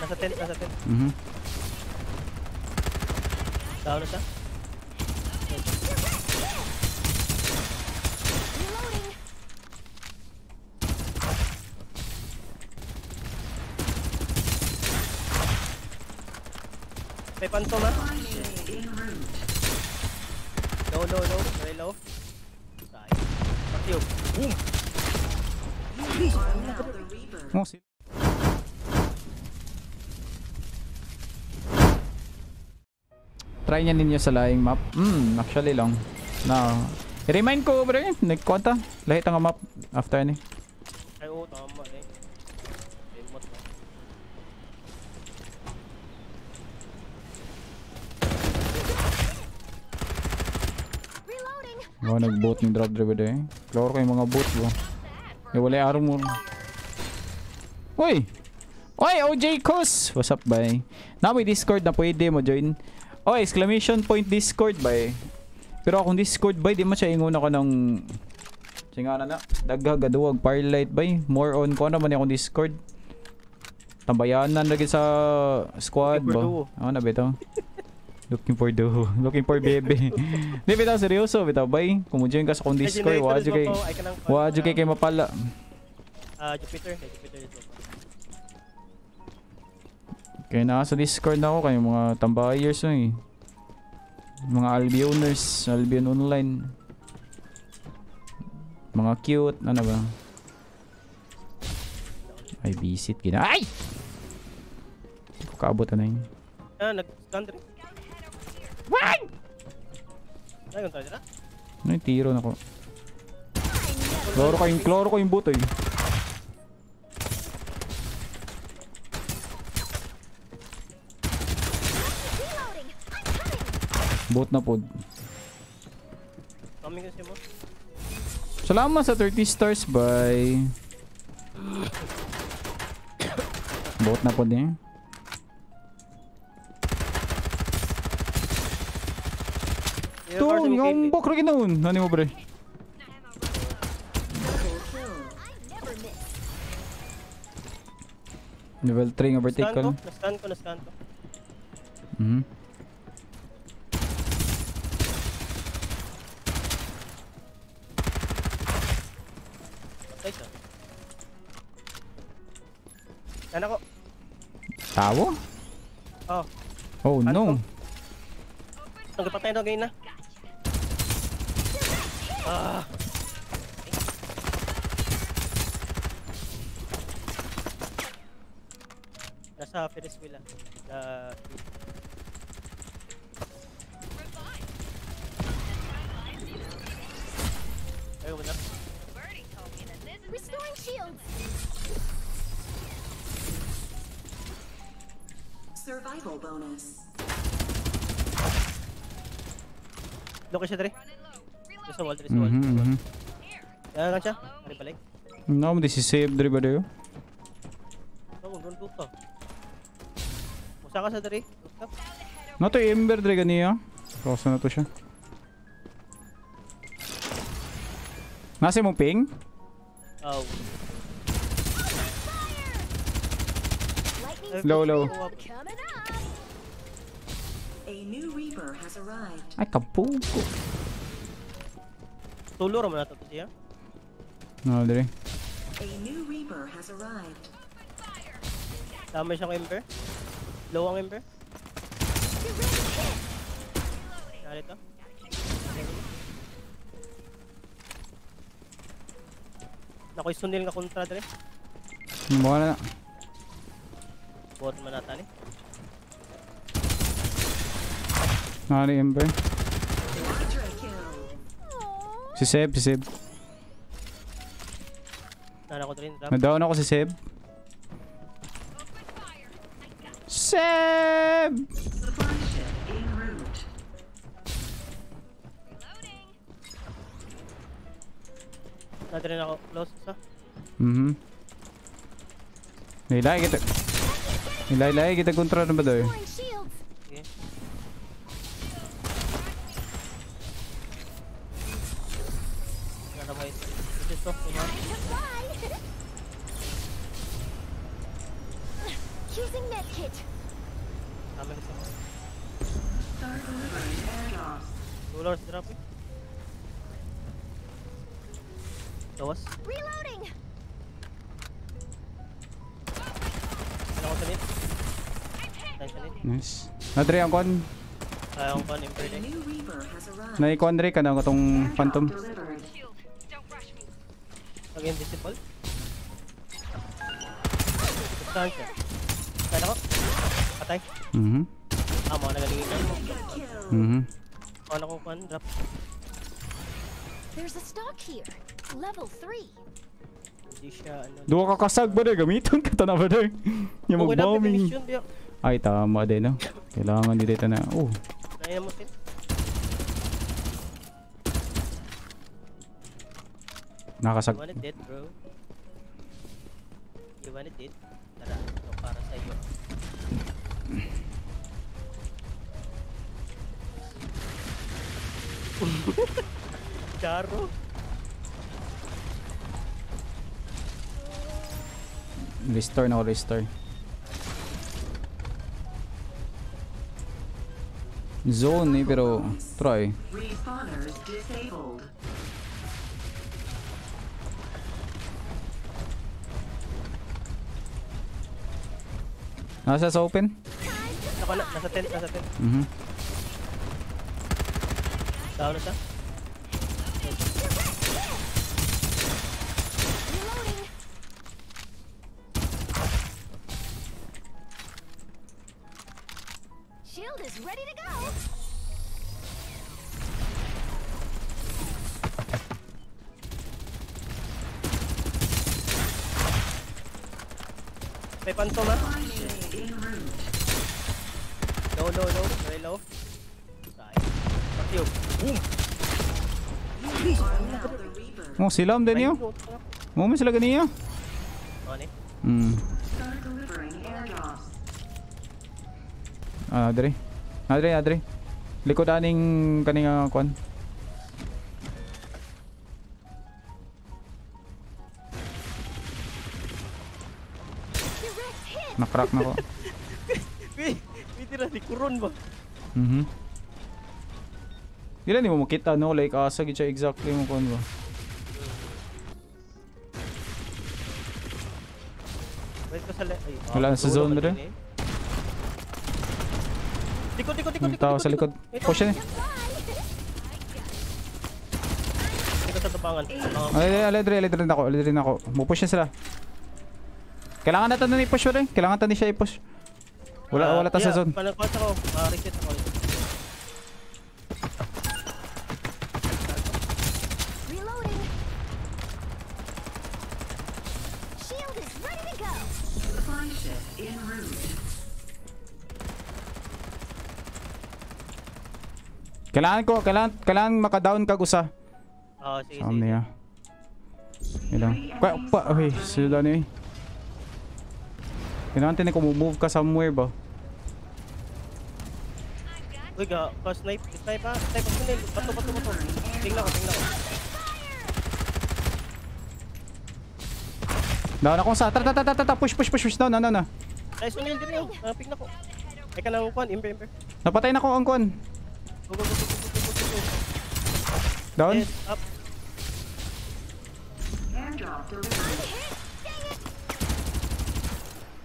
Nasa tent. Down na siya. May phantom ha. Low. Very low. Patio. Boom! Oh, sila. Try niya ninyo sa laing map. Actually long. No. I-remind ko, bro. Nagkwanta. Lahit ang map after ni. Ay, oo. Tama eh. Remote na. Oh, nag-boat ng drop driver eh. Floor ko yung mga boat ko. Eh, wala yung armor. Uy! Uy, OJ Kos! What's up, bye? Na may Discord na pwede mo join. Oh, exclamation point Discord ba eh. Pero akong Discord ba, di mo siya ingon ako ng singa na daggagaduwag Firelight ba eh. More on ko naman akong Discord. Tambayanan lagi sa squad ba. Ano na bitaw. Looking for duo. Looking for baby. Di bitaw seryoso bitaw ba eh. Kung join ka sa akong Discord, wa jud kay kay mapala. Jupiter is open. Kaya nasa Discord na ako kayo mga tambayers na eh. Mga Albioners, Albion Online. Mga cute, ano ba? Ay, visit gina. Ay! Hindi ko kaabot na yun. Nag-country. Why? Ano yung tiro na ko? Kloro ko yung buto eh. Bot na pod. Kami kasi mo. Salamat sa 30 stars, bye. Bot na pod eh. Tong yombok ro ginoon. Ano mo bre? Level 3 ng overtake ko. Nastan ko. Yan ako. Tawo? Oh. Oh no. Nagpatay na ganyan na. Nasa Ferris wheel lang. Ayaw mo na. Restoring shields. Survival bonus. Location 3. There's a wall. Gotcha. Are balik. No, this is safe dre ba dayo? No, don't do to. Musa ka sa dre. No to ember dre ganiya. Rosa na to siya. Nasa mong ping? Oh. Low. A new reaper has arrived. Ay kapo. Tuluro mo na to siya. No, dere. A new reaper has arrived. Damage ng ember. Low ang ember. Dali to. Nakoy sunil nga kontra dere. Wala na. Bot man ata ni. Nari ember. Si Seb. Nadaon ako si Seb. Seb! Nadaon ako. Close sa? Nilay kita. Nilay-lay, kita kontra na ba daw eh? Introducing medkit. Reloading. Nice. Nadre ang kon. Naikondre ka na ko tong phantom. Again disciple. Patay ka. Patay ako. Patay. Amo nagalingin ka. Ano ko kon drop. There's a stock here. Level 3. Dua kakasag ba rin? Gamitin ka na ba rin? Yung mag-bombing. Ay tama din no? Kailangan nila ito na. Oh. Nakasag. You want it dead, bro? You want it dead? Tara, ito para sa'yo. Charo. Restore na ako, restore. Zone eh, pero try. Nasa sa open? Nasa tent, nasa tent. Down na siya. Ready to go. May pantom ah. Low, low, low. Very low. Fuck you. Boom. Oh, silam din niya. Mumis lang niya. Dere. Adre. Likod aning kaning kwan. Nakrak na ko. Pitira di kurun ba? Dila ni mo makita no like asa gid siya exactly mo kwan ba. Wala sa zone dere. Likod. Tao sa likod. Push niya. Likod sa tabangan. Aledre ako. Mo-push niya sila. Kailangan natin na i-push rin. Kailangan natin siya i-push. Wala ta sa zone. Palakpas ako. Reset ako. Reloading. Shield is ready to go. Find ship in route. Kailangan maka-down kag usa. Oo, sige. Samnya. Ilang. Pa, okay, sila ni. Kailangan tini ko move ka somewhere ba? Uy, ga, snipe kunin. Bato. Tingnan ko. Down ako sa. Tara, push down. Nice unil din niyo. Pick na ko. Ay ka na kuan, imper. Napatay na ko ang kuan. Go. Down. Yes, up.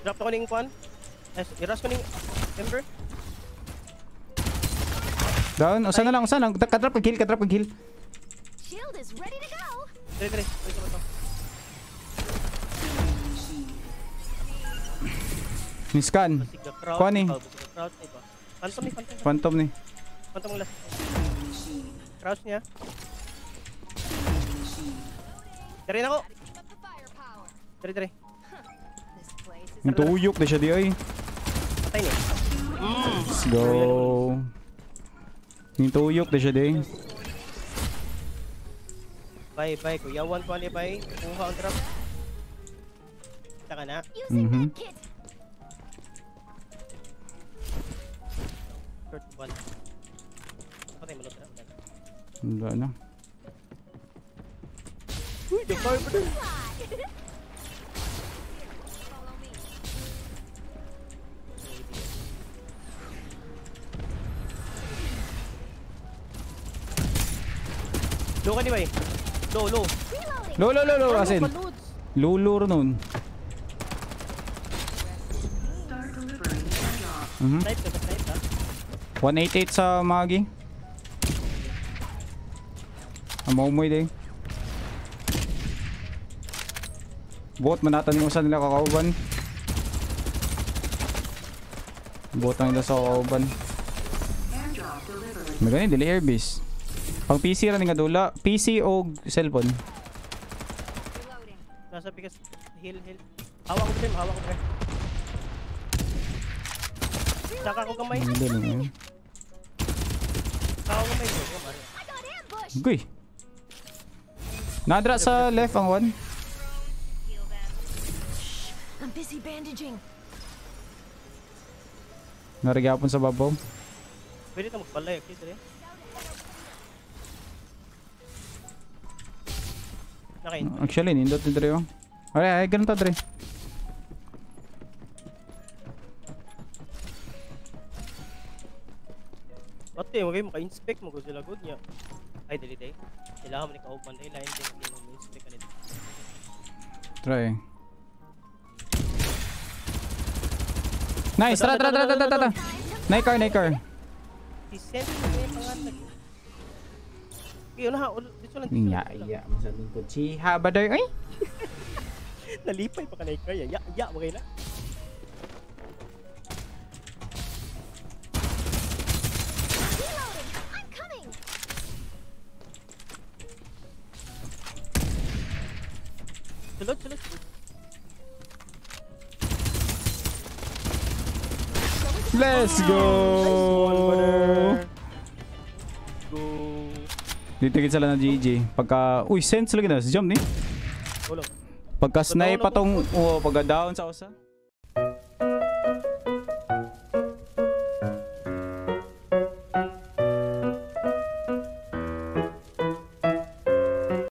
Drop to kuning kwan. I-rush kuning ember. Down. Usan na lang. Kadrap kag heal. Shield is ready to go. Dito. Niskan. Kwan ni. Phantom ni. Phantom lang. Crouch niya. Tari na ako. Ang tuyok na siya di ay. Patay niya. Let's go. Ang tuyok na siya di ay. Bye. Kuyawan ko ali bye. Kuha ang trap. Taka na. Short one. Enggak na. Uy, the fire. Low ka anyway. Low, low. Low, low, low, low. As in. Low, low nun. Type ka, type ka. 188 sa Maggie. Amaumoy din. Bot manatan yung usan nila kakauban. Bot ang nila sa kakauban. May ganyan, delay airbase. Pang PC rin nga dula. PC o cellphone. Nasa pikas. Heal, heal. Hawak ko din, hawak ko din. Saka ko kamay. Saka ko kamay. Guy. Nadra sa left ang one. I'm busy bandaging. Narigapon sa babaw. Pwede na magpalay. Okay, actually, nindot ni Dre. Alright, ay ganun ta Dre. Pati, magay maka-inspect mo kung sila good niya. Ay, delete eh. Kailangan mo ni ka-open na ilahin. Hindi mo inspect ka nito. Try. Nice! Tara, tara, tara, tara, tara! Naikar, naikar. Iya, masalah ko chiha baday. Ay! Nalipay pa ka naikar. Ya, ya, bagay na. Tulog, tulog, tulog. Let's go! Ditikit sila na GG. Pagka... Uy, sense lagi na. Jump ni. Pagka snipe pa tong... Pagka down sa usa.